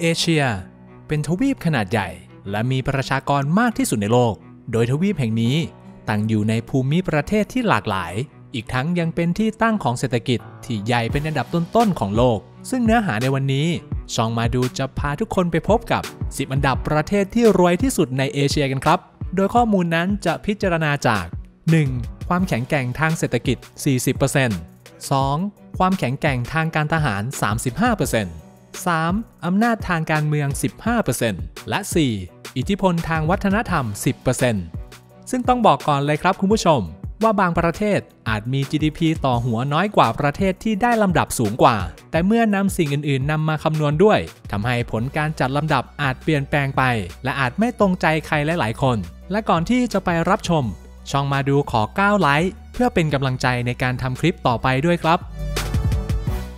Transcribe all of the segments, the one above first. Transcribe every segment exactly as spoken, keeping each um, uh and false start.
เอเชียเป็นทวีปขนาดใหญ่และมีประชากรมากที่สุดในโลกโดยทวีปแห่งนี้ตั้งอยู่ในภูมิประเทศที่หลากหลายอีกทั้งยังเป็นที่ตั้งของเศรษฐกิจที่ใหญ่เป็นอันดับต้นๆของโลกซึ่งเนื้อหาในวันนี้ช่องมาดูจะพาทุกคนไปพบกับสิบอันดับประเทศที่รวยที่สุดในเอเชียกันครับโดยข้อมูลนั้นจะพิจารณาจาก หนึ่ง. ความแข็งแกร่งทางเศรษฐกิจ สี่สิบเปอร์เซ็นต์ สอง. ความแข็งแกร่งทางการทหาร สามสิบห้าเปอร์เซ็นต์ สาม. อำนาจทางการเมือง สิบห้าเปอร์เซ็นต์ และ สี่. อิทธิพลทางวัฒนธรรม สิบเปอร์เซ็นต์ ซึ่งต้องบอกก่อนเลยครับคุณผู้ชมว่าบางประเทศอาจมี จี ดี พี ต่อหัวน้อยกว่าประเทศที่ได้ลำดับสูงกว่าแต่เมื่อนำสิ่งอื่นๆนำมาคำนวณด้วยทำให้ผลการจัดลำดับอาจเปลี่ยนแปลงไปและอาจไม่ตรงใจใครหลายๆคนและก่อนที่จะไปรับชมช่องมาดูขอเก้าไลค์เพื่อเป็นกำลังใจในการทำคลิปต่อไปด้วยครับ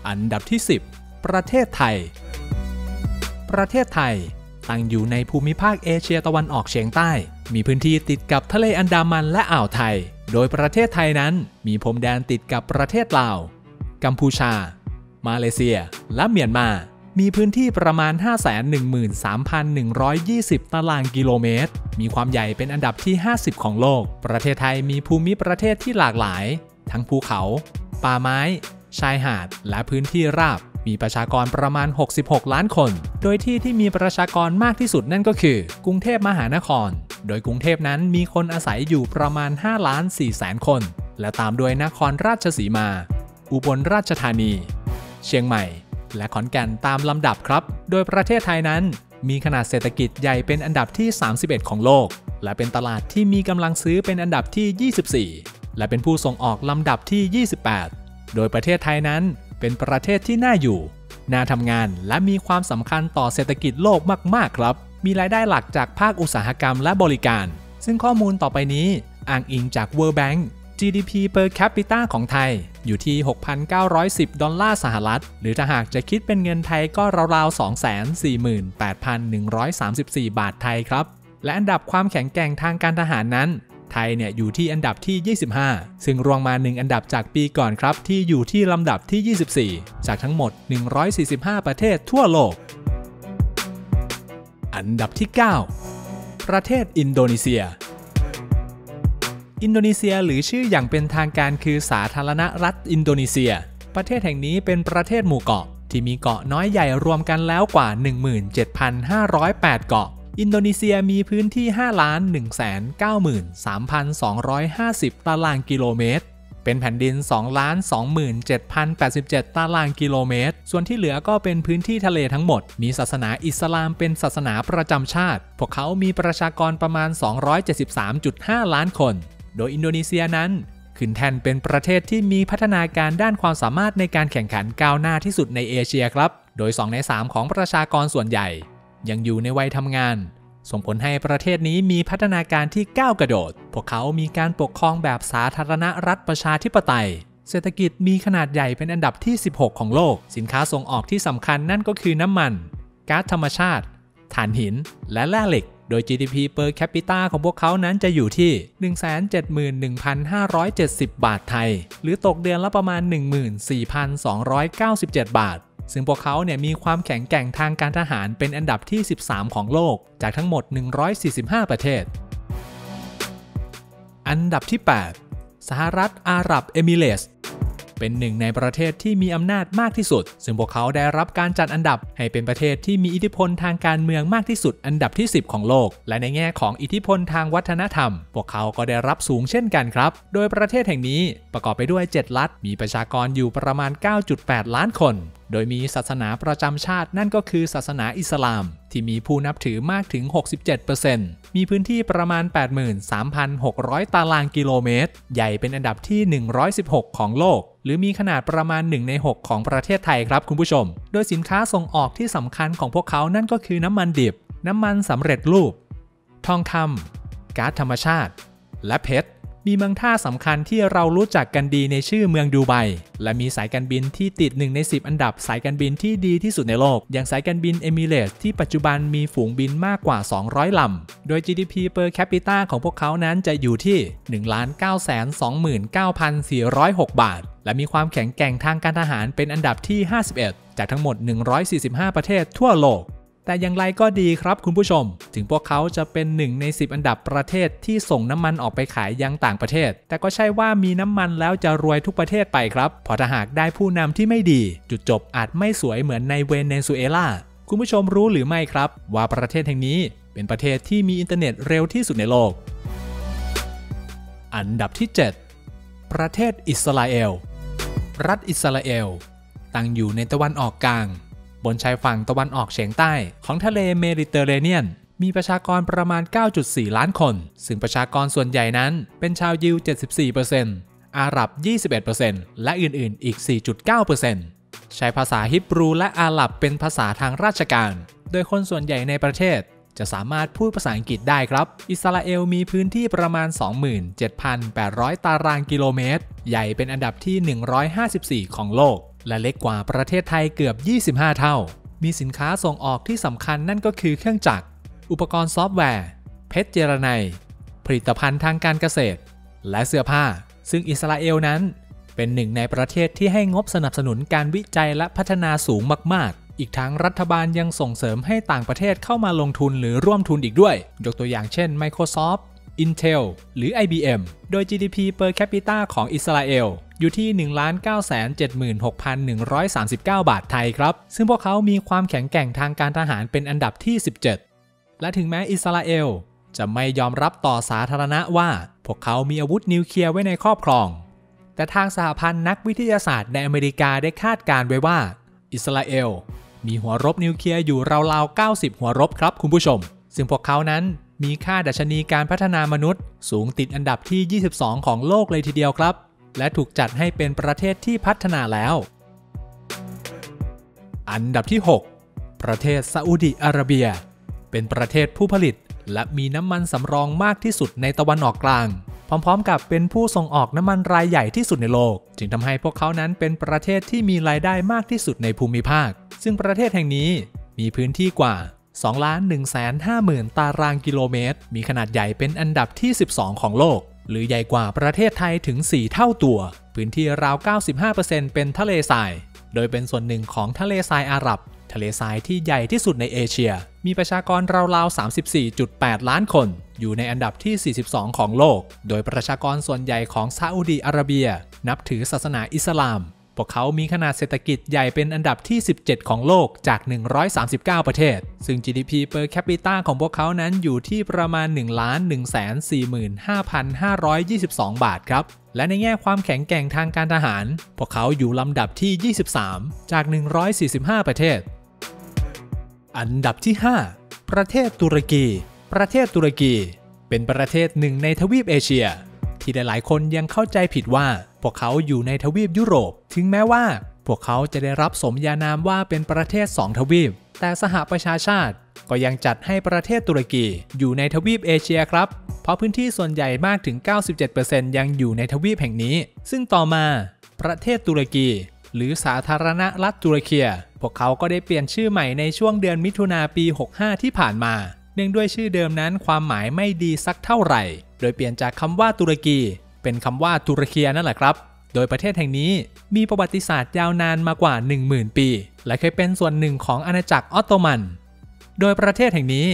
อันดับที่สิบประเทศไทยประเทศไทยตั้งอยู่ในภูมิภาคเอเชียตะวันออกเฉียงใต้มีพื้นที่ติดกับทะเลอันดามันและอ่าวไทยโดยประเทศไทยนั้นมีพรมแดนติดกับประเทศลาวกัมพูชามาเลเซียและเมียนมามีพื้นที่ประมาณ ห้าแสนหนึ่งหมื่นสามพันหนึ่งร้อยยี่สิบ ตารางกิโลเมตรมีความใหญ่เป็นอันดับที่ห้าสิบของโลกประเทศไทยมีภูมิประเทศที่หลากหลายทั้งภูเขาป่าไม้ชายหาดและพื้นที่ราบมีประชากรประมาณหกสิบหกล้านคนโดยที่ที่มีประชากรมากที่สุดนั่นก็คือกรุงเทพมหานครโดยกรุงเทพนั้นมีคนอาศัยอยู่ประมาณห้าล้านสี่แสนคนและตามด้วยนครราชสีมาอุบลราชธานีเชียงใหม่และขอนแก่นตามลำดับครับโดยประเทศไทยนั้นมีขนาดเศรษฐกิจใหญ่เป็นอันดับที่สามสิบเอ็ดของโลกและเป็นตลาดที่มีกำลังซื้อเป็นอันดับที่ยี่สิบสี่และเป็นผู้ส่งออกลำดับที่ยี่สิบแปดโดยประเทศไทยนั้นเป็นประเทศที่น่าอยู่น่าทำงานและมีความสำคัญต่อเศรษฐกิจโลกมากๆครับมีรายได้หลักจากภาคอุตสาหกรรมและบริการซึ่งข้อมูลต่อไปนี้อ้างอิงจาก World Bank จี ดี พี per capita ของไทยอยู่ที่ หกพันเก้าร้อยสิบ ดอลลาร์สหรัฐหรือถ้าหากจะคิดเป็นเงินไทยก็ราวๆ สองแสนสี่หมื่นแปดพันหนึ่งร้อยสามสิบสี่ บาทไทยครับและอันดับความแข็งแกร่งทางการทหารนั้นไทยเนี่ยอยู่ที่อันดับที่ยี่สิบห้าซึ่งรองมาหนึ่งอันดับจากปีก่อนครับที่อยู่ที่ลำดับที่ยี่สิบสี่จากทั้งหมดหนึ่งร้อยสี่สิบห้าประเทศทั่วโลกอันดับที่เก้าประเทศอินโดนีเซียอินโดนีเซียหรือชื่ออย่างเป็นทางการคือสาธารณรัฐอินโดนีเซียประเทศแห่งนี้เป็นประเทศหมู่เกาะที่มีเกาะน้อยใหญ่รวมกันแล้วกว่า หนึ่งหมื่นเจ็ดพันห้าร้อยแปด เกาะอินโดนีเซียมีพื้นที่ ห้าล้านหนึ่งแสนเก้าหมื่นสามพันสองร้อยห้าสิบ ตารางกิโลเมตรเป็นแผ่นดิน สองล้านสองหมื่นเจ็ดพันแปดสิบเจ็ด ตารางกิโลเมตรส่วนที่เหลือก็เป็นพื้นที่ทะเลทั้งหมดมีศาสนาอิสลามเป็นศาสนาประจำชาติพวกเขามีประชากรประมาณ สองร้อยเจ็ดสิบสามจุดห้า ล้านคนโดยอินโดนีเซียนั้นขึ้นแท่นเป็นประเทศที่มีพัฒนาการด้านความสามารถในการแข่งขันก้าวหน้าที่สุดในเอเชียครับโดยสองในสามของประชากรส่วนใหญ่ยังอยู่ในวัยทำงานส่งผลให้ประเทศนี้มีพัฒนาการที่ก้าวกระโดดพวกเขามีการปกครองแบบสาธารณรัฐประชาธิปไตยเศรษฐกิจมีขนาดใหญ่เป็นอันดับที่สิบหกของโลกสินค้าส่งออกที่สำคัญนั่นก็คือน้ำมันก๊าซธรรมชาติถ่านหินและแร่เหล็กโดย จี ดี พี per capita ของพวกเขานั้นจะอยู่ที่ หนึ่งแสนเจ็ดหมื่นหนึ่งพันห้าร้อยเจ็ดสิบ บาทไทยหรือตกเดือนละประมาณ หนึ่งหมื่นสี่พันสองร้อยเก้าสิบเจ็ด บาทซึ่งพวกเขาเนี่ยมีความแข็งแกร่งทางการทหารเป็นอันดับที่สิบสามของโลกจากทั้งหมดหนึ่งร้อยสี่สิบห้าประเทศอันดับที่แปดสหรัฐอาหรับเอมิเรตส์เป็นหนึ่งในประเทศที่มีอำนาจมากที่สุดซึ่งพวกเขาได้รับการจัดอันดับให้เป็นประเทศที่มีอิทธิพลทางการเมืองมากที่สุดอันดับที่สิบของโลกและในแง่ของอิทธิพลทางวัฒนธรรมพวกเขาก็ได้รับสูงเช่นกันครับโดยประเทศแห่งนี้ประกอบไปด้วยเจ็ดรัฐมีประชากรอยู่ประมาณ เก้าจุดแปด ล้านคนโดยมีศาสนาประจำชาตินั่นก็คือศาสนาอิสลามที่มีผู้นับถือมากถึง หกสิบเจ็ดเปอร์เซ็นต์ มีพื้นที่ประมาณ แปดหมื่นสามพันหกร้อย ตารางกิโลเมตรใหญ่เป็นอันดับที่หนึ่งร้อยสิบหกของโลกหรือมีขนาดประมาณหนึ่งในหกของประเทศไทยครับคุณผู้ชมโดยสินค้าส่งออกที่สำคัญของพวกเขานั่นก็คือน้ำมันดิบน้ำมันสำเร็จรูปทองคำก๊าซธรรมชาติและเพชรมีเมืองท่าสำคัญที่เรารู้จักกันดีในชื่อเมืองดูไบและมีสายการบินที่ติดหนึ่งในสิบอันดับสายการบินที่ดีที่สุดในโลกอย่างสายการบินเอมิเรตส์ที่ปัจจุบันมีฝูงบินมากกว่าสองร้อยลำโดย จี ดี พี per capita ของพวกเขานั้นจะอยู่ที่ หนึ่งล้านเก้าแสนสองหมื่นเก้าพันสี่ร้อยหก บาทและมีความแข็งแกร่งทางการทหารเป็นอันดับที่ห้าสิบเอ็ดจากทั้งหมดหนึ่งร้อยสี่สิบห้าประเทศทั่วโลก แต่อย่างไรก็ดีครับคุณผู้ชมถึงพวกเขาจะเป็นหนึ่งในสิบอันดับประเทศที่ส่งน้ำมันออกไปขายยังต่างประเทศแต่ก็ใช่ว่ามีน้ำมันแล้วจะรวยทุกประเทศไปครับเพราะถ้าหากได้ผู้นำที่ไม่ดีจุดจบอาจไม่สวยเหมือนในเวเนซุเอลาคุณผู้ชมรู้หรือไม่ครับว่าประเทศแห่งนี้เป็นประเทศที่มีอินเทอร์เน็ตเร็วที่สุดในโลกอันดับที่เจ็ดประเทศอิสราเอลรัฐอิสราเอลตั้งอยู่ในตะวันออกกลางบนชายฝั่งตะวันออกเฉียงใต้ของทะเลเมดิเตอร์เรเนียนมีประชากรประมาณ เก้าจุดสี่ ล้านคนซึ่งประชากรส่วนใหญ่นั้นเป็นชาวยิว เจ็ดสิบสี่เปอร์เซ็นต์ อาหรับ ยี่สิบเอ็ดเปอร์เซ็นต์ และอื่นๆอีก สี่จุดเก้าเปอร์เซ็นต์ ใช้ภาษาฮิบรูและอาหรับเป็นภาษาทางราชการโดยคนส่วนใหญ่ในประเทศจะสามารถพูดภาษาอังกฤษได้ครับอิสราเอลมีพื้นที่ประมาณ สองหมื่นเจ็ดพันแปดร้อย ตารางกิโลเมตรใหญ่เป็นอันดับที่หนึ่งร้อยห้าสิบสี่ของโลกและเล็กกว่าประเทศไทยเกือบยี่สิบห้าเท่ามีสินค้าส่งออกที่สำคัญนั่นก็คือเครื่องจักรอุปกรณ์ซอฟต์แวร์เพชรเจรไนย์ผลิตภัณฑ์ทางการเกษตรและเสื้อผ้าซึ่งอิสราเอลนั้นเป็นหนึ่งในประเทศที่ให้งบสนับสนุนการวิจัยและพัฒนาสูงมากๆอีกทั้งรัฐบาลยังส่งเสริมให้ต่างประเทศเข้ามาลงทุนหรือร่วมทุนอีกด้วยยกตัวอย่างเช่น Microsoft, Intel หรือ ไอ บี เอ็ม โดย จี ดี พี per capita ของอิสราเอลอยู่ที่ หนึ่งล้านเก้าแสนเจ็ดหมื่นหกพันหนึ่งร้อยสามสิบเก้า บาทไทยครับซึ่งพวกเขามีความแข็งแกร่งทางการทหารเป็นอันดับที่สิบเจ็ดและถึงแม้อิสราเอลจะไม่ยอมรับต่อสาธารณะว่าพวกเขามีอาวุธนิวเคลียร์ไว้ในครอบครองแต่ทางสหพันธ์นักวิทยาศาสตร์ในอเมริกาได้คาดการณ์ไว้ว่าอิสราเอลมีหัวรบนิวเคลียร์อยู่ราวๆเก้าสิบหัวรบครับคุณผู้ชมซึ่งพวกเขานั้นมีค่าดัชนีการพัฒนามนุษย์สูงติดอันดับที่ยี่สิบสองของโลกเลยทีเดียวครับและถูกจัดให้เป็นประเทศที่พัฒนาแล้วอันดับที่หกประเทศซาอุดิอาระเบียเป็นประเทศผู้ผลิตและมีน้ำมันสำรองมากที่สุดในตะวันออกกลางพร้อมๆกับเป็นผู้ส่งออกน้ำมันรายใหญ่ที่สุดในโลกจึงทำให้พวกเขานั้นเป็นประเทศที่มีรายได้มากที่สุดในภูมิภาคซึ่งประเทศแห่งนี้มีพื้นที่กว่า สองล้านหนึ่งแสนห้าหมื่น ตารางกิโลเมตรมีขนาดใหญ่เป็นอันดับที่สิบสองของโลกหรือใหญ่กว่าประเทศไทยถึงสี่เท่าตัวพื้นที่ราว เก้าสิบห้าเปอร์เซ็นต์ เป็นทะเลทรายโดยเป็นส่วนหนึ่งของทะเลทรายอาหรับทะเลทรายที่ใหญ่ที่สุดในเอเชียมีประชากรราวๆ สามสิบสี่จุดแปด ล้านคนอยู่ในอันดับที่สี่สิบสองของโลกโดยประชากรส่วนใหญ่ของซาอุดีอาระเบียนับถือศาสนาอิสลามพวกเขามีขนาดเศรษฐกิจใหญ่เป็นอันดับที่สิบเจ็ดของโลกจากหนึ่งร้อยสามสิบเก้าประเทศซึ่ง จี ดี พี per capita ของพวกเขานั้นอยู่ที่ประมาณ หนึ่งล้านหนึ่งแสนสี่หมื่นห้าพันห้าร้อยยี่สิบสอง บาทครับและในแง่ความแข็งแกร่งทางการทหารพวกเขาอยู่ลำดับที่ยี่สิบสามจากหนึ่งร้อยสี่สิบห้าประเทศอันดับที่ห้าประเทศตุรกีประเทศตุรกีเป็นประเทศหนึ่งในทวีปเอเชียที่หลายๆคนยังเข้าใจผิดว่าพวกเขาอยู่ในทวีปยุโรปถึงแม้ว่าพวกเขาจะได้รับสมญานามว่าเป็นประเทศสองทวีปแต่สหประชาชาติก็ยังจัดให้ประเทศตุรกีอยู่ในทวีปเอเชียครับเพราะพื้นที่ส่วนใหญ่มากถึง เก้าสิบเจ็ดเปอร์เซ็นต์ ยังอยู่ในทวีปแห่งนี้ซึ่งต่อมาประเทศตุรกีหรือสาธารณรัฐตุรเคียพวกเขาก็ได้เปลี่ยนชื่อใหม่ในช่วงเดือนมิถุนาปีหกห้าที่ผ่านมาเนื่องด้วยชื่อเดิมนั้นความหมายไม่ดีสักเท่าไหร่โดยเปลี่ยนจากคำว่าตุรกีเป็นคำว่าตุรเคียนั่นแหละครับโดยประเทศแห่งนี้มีประวัติศาสตร์ยาวนานมากว่า หนึ่งหมื่น ปีและเคยเป็นส่วนหนึ่งของอาณาจักรออตโตมันโดยประเทศแห่งนี้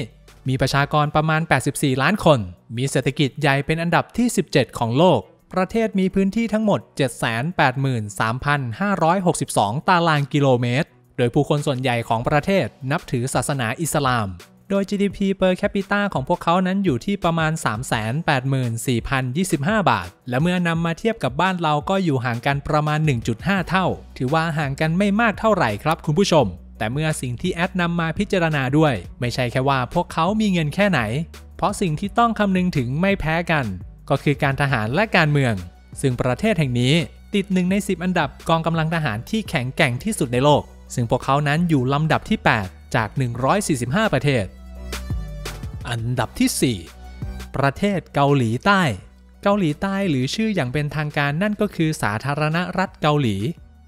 มีประชากรประมาณแปดสิบสี่ล้านคนมีเศรษฐกิจใหญ่เป็นอันดับที่สิบเจ็ดของโลกประเทศมีพื้นที่ทั้งหมด เจ็ดแสนแปดหมื่นสามพันห้าร้อยหกสิบสอง ตารางกิโลเมตรโดยผู้คนส่วนใหญ่ของประเทศนับถือศาสนาอิสลามโดย จี ดี พี per capita ของพวกเขานั้นอยู่ที่ประมาณ สามแสนแปดหมื่นสี่พันยี่สิบห้า บาทและเมื่อนำมาเทียบกับบ้านเราก็อยู่ห่างกันประมาณ หนึ่งจุดห้า เท่าถือว่าห่างกันไม่มากเท่าไหร่ครับคุณผู้ชมแต่เมื่อสิ่งที่แอดนำมาพิจารณาด้วยไม่ใช่แค่ว่าพวกเขามีเงินแค่ไหนเพราะสิ่งที่ต้องคำนึงถึงไม่แพ้กันก็คือการทหารและการเมืองซึ่งประเทศแห่งนี้ติดหนึ่งในสิบอันดับกองกำลังทหารที่แข็งแกร่งที่สุดในโลกซึ่งพวกเขานั้นอยู่ลำดับที่แปดจากหนึ่งร้อยสี่สิบห้าประเทศอันดับที่สี่ประเทศเกาหลีใต้เกาหลีใต้หรือชื่ออย่างเป็นทางการนั่นก็คือสาธารณรัฐเกาหลี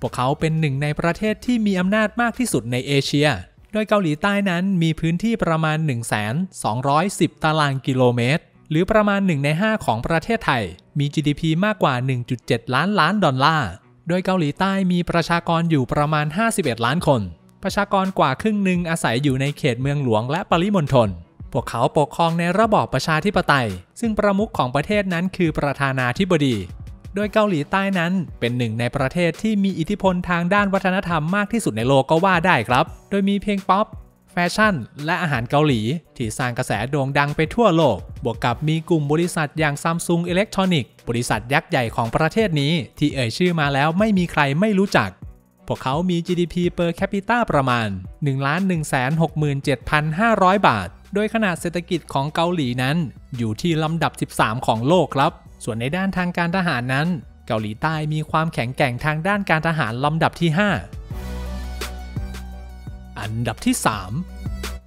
พวกเขาเป็นหนึ่งในประเทศที่มีอำนาจมากที่สุดในเอเชียโดยเกาหลีใต้นั้นมีพื้นที่ประมาณ หนึ่งแสนสองร้อยสิบ ตารางกิโลเมตรหรือประมาณหนึ่งในห้าของประเทศไทยมี จี ดี พี มากกว่า หนึ่งจุดเจ็ด ล้านล้านดอลลาร์โดยเกาหลีใต้มีประชากรอยู่ประมาณห้าสิบเอ็ดล้านคน ประชากรกว่าครึ่งหนึ่งอาศัยอยู่ในเขตเมืองหลวงและปริมณฑลพวกเขาปกครองในระบอบประชาธิปไตยซึ่งประมุขของประเทศนั้นคือประธานาธิบดีโดยเกาหลีใต้นั้นเป็นหนึ่งในประเทศที่มีอิทธิพลทางด้านวัฒนธรรมมากที่สุดในโลกก็ว่าได้ครับโดยมีเพลงป๊อปแฟชั่นและอาหารเกาหลีที่สร้างกระแสโด่งดังไปทั่วโลกบวกกับมีกลุ่มบริษัทอย่าง Samsung Electronics บริษัทยักษ์ใหญ่ของประเทศนี้ที่เอ่ยชื่อมาแล้วไม่มีใครไม่รู้จักพวกเขามี จี ดี พี per capita ประมาณ หนึ่งล้านหนึ่งแสนหกหมื่นเจ็ดพันห้าร้อย บาทโดยขนาดเศรษฐกิจของเกาหลีนั้นอยู่ที่ลำดับสิบสามของโลกครับส่วนในด้านทางการทหารนั้นเกาหลีใต้มีความแข็งแกร่งทางด้านการทหารลำดับที่ห้าอันดับที่สาม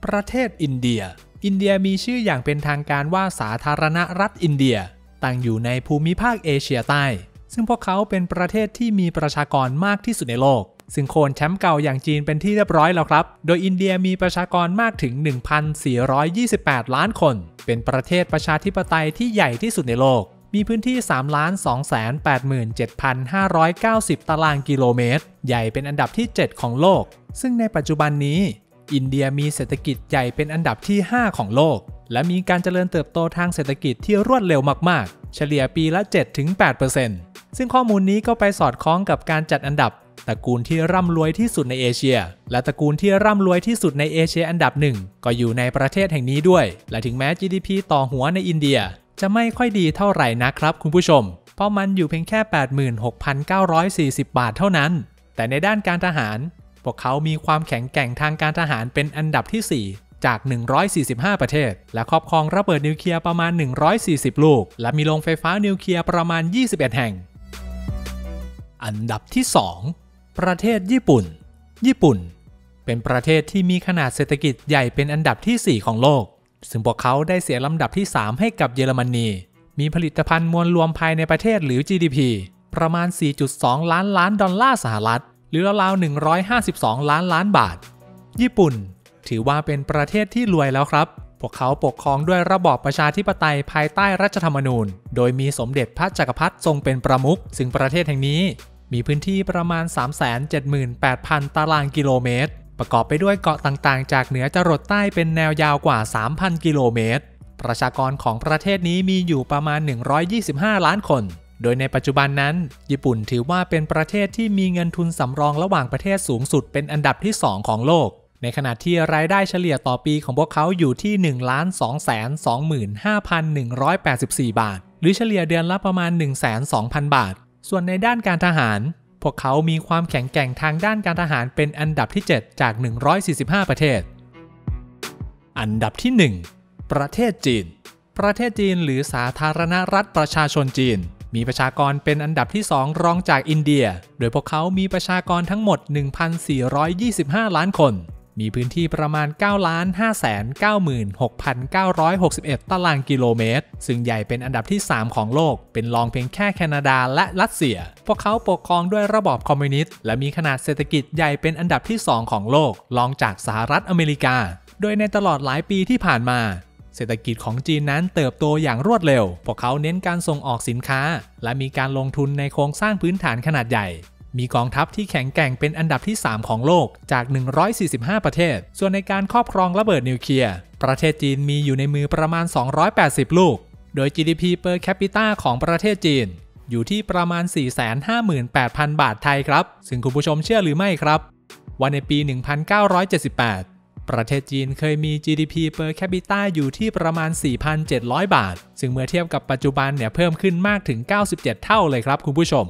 ประเทศอินเดียอินเดียมีชื่ออย่างเป็นทางการว่าสาธารณรัฐอินเดียตั้งอยู่ในภูมิภาคเอเชียใต้ซึ่งพวกเขาเป็นประเทศที่มีประชากรมากที่สุดในโลกซึ่งโคนแชมป์เก่าอย่างจีนเป็นที่เรียบร้อยแล้วครับโดยอินเดียมีประชากรมากถึง หนึ่งพันสี่ร้อยยี่สิบแปด ล้านคนเป็นประเทศประชาธิปไตยที่ใหญ่ที่สุดในโลกมีพื้นที่ สามล้านสองแสนแปดหมื่นเจ็ดพันห้าร้อยเก้าสิบ ตารางกิโลเมตรใหญ่เป็นอันดับที่เจ็ดของโลกซึ่งในปัจจุบันนี้อินเดียมีเศรษฐกิจใหญ่เป็นอันดับที่ห้าของโลกและมีการเจริญเติบโตทางเศรษฐกิจที่รวดเร็วมากๆเฉลี่ยปีละ เจ็ดถึงแปดเปอร์เซ็นต์ ซึ่งข้อมูลนี้ก็ไปสอดคล้องกับการจัดอันดับตระกูลที่ร่ำรวยที่สุดในเอเชียและตระกูลที่ร่ำรวยที่สุดในเอเชียอันดับหนึ่งก็อยู่ในประเทศแห่งนี้ด้วยและถึงแม้ จี ดี พี ต่อหัวในอินเดียจะไม่ค่อยดีเท่าไหร่นะครับคุณผู้ชมเพราะมันอยู่เพียงแค่ แปดหมื่นหกพันเก้าร้อยสี่สิบ บาทเท่านั้นแต่ในด้านการทหารพวกเขามีความแข็งแกร่งทางการทหารเป็นอันดับที่สี่จากหนึ่งร้อยสี่สิบห้าประเทศและครอบครองระเบิดนิวเคลียร์ประมาณหนึ่งร้อยสี่สิบลูกและมีโรงไฟฟ้านิวเคลียร์ประมาณยี่สิบเอ็ดแห่งอันดับที่สองประเทศญี่ปุ่นญี่ปุ่นเป็นประเทศที่มีขนาดเศรษฐกิจใหญ่เป็นอันดับที่สี่ของโลกซึ่งพวกเขาได้เสียลำดับที่สามให้กับเยอรมนีมีผลิตภัณฑ์มวลรวมภายในประเทศหรือ จี ดี พี ประมาณ สี่จุดสอง ล้านล้านดอลลาร์สหรัฐหรือราวๆหนึ่งร้อยห้าสิบสองล้านล้านบาทญี่ปุ่นถือว่าเป็นประเทศที่รวยแล้วครับพวกเขาปกครองด้วยระบอบประชาธิปไตยภายใต้รัฐธรรมนูญโดยมีสมเด็จพระจักรพรรดิทรงเป็นประมุขซึ่งประเทศแห่งนี้มีพื้นที่ประมาณ สามแสนเจ็ดหมื่นแปดพัน ตารางกิโลเมตรประกอบไปด้วยเกาะต่างๆจากเหนือจรดใต้เป็นแนวยาวกว่า สามพัน กิโลเมตรประชากรของประเทศนี้มีอยู่ประมาณหนึ่งร้อยยี่สิบห้าล้านคนโดยในปัจจุบันนั้นญี่ปุ่นถือว่าเป็นประเทศที่มีเงินทุนสำรองระหว่างประเทศสูงสุดเป็นอันดับที่สองของโลกในขณะที่รายได้เฉลี่ยต่อปีของพวกเขาอยู่ที่ หนึ่งล้านสองแสนสองหมื่นห้าพันหนึ่งร้อยแปดสิบสี่ บาทหรือเฉลี่ยเดือนละประมาณ หนึ่งแสนสองพัน บาทส่วนในด้านการทหารพวกเขามีความแข็งแกร่งทางด้านการทหารเป็นอันดับที่เจ็ดจากหนึ่งร้อยสี่สิบห้าประเทศอันดับที่หนึ่งประเทศจีนประเทศจีนหรือสาธารณรัฐประชาชนจีนมีประชากรเป็นอันดับที่สองรองจากอินเดียโดยพวกเขามีประชากรทั้งหมด หนึ่งพันสี่ร้อยยี่สิบห้า ล้านคนมีพื้นที่ประมาณ เก้าล้านห้าแสนเก้าหมื่นหกพันเก้าร้อยหกสิบเอ็ด ตารางกิโลเมตรซึ่งใหญ่เป็นอันดับที่สามของโลกเป็นรองเพียงแค่แคนาดาและรัสเซียพวกเขาปกครองด้วยระบอบคอมมิวนิสต์และมีขนาดเศรษฐกิจใหญ่เป็นอันดับที่สองของโลกรองจากสหรัฐอเมริกาโดยในตลอดหลายปีที่ผ่านมาเศรษฐกิจของจีนนั้นเติบโตอย่างรวดเร็วพวกเขาเน้นการส่งออกสินค้าและมีการลงทุนในโครงสร้างพื้นฐานขนาดใหญ่มีกองทัพที่แข็งแกร่งเป็นอันดับที่สามของโลกจากหนึ่งร้อยสี่สิบห้าประเทศส่วนในการครอบครองระเบิดนิวเคลียร์ประเทศจีนมีอยู่ในมือประมาณสองร้อยแปดสิบลูกโดย จี ดี พี per capita ของประเทศจีนอยู่ที่ประมาณ สี่แสนห้าหมื่นแปดพัน บาทไทยครับซึ่งคุณผู้ชมเชื่อหรือไม่ครับว่าในปี หนึ่งพันเก้าร้อยเจ็ดสิบแปด ประเทศจีนเคยมี จี ดี พี per capita อยู่ที่ประมาณ สี่พันเจ็ดร้อย บาทซึ่งเมื่อเทียบกับปัจจุบันเนี่ยเพิ่มขึ้นมากถึงเก้าสิบเจ็ดเท่าเลยครับคุณผู้ชม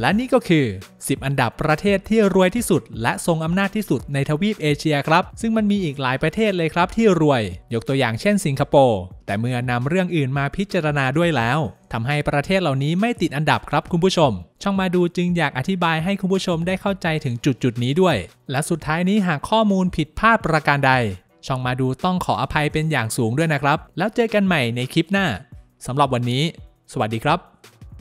และนี่ก็คือสิบอันดับประเทศที่รวยที่สุดและทรงอำนาจที่สุดในทวีปเอเชียครับซึ่งมันมีอีกหลายประเทศเลยครับที่รวยยกตัวอย่างเช่นสิงคโปร์แต่เมื่อนำเรื่องอื่นมาพิจารณาด้วยแล้วทำให้ประเทศเหล่านี้ไม่ติดอันดับครับคุณผู้ชมช่องมาดูจึงอยากอธิบายให้คุณผู้ชมได้เข้าใจถึงจุดจุดนี้ด้วยและสุดท้ายนี้หากข้อมูลผิดพลาดประการใดช่องมาดูต้องขออภัยเป็นอย่างสูงด้วยนะครับแล้วเจอกันใหม่ในคลิปหน้าสำหรับวันนี้สวัสดีครับ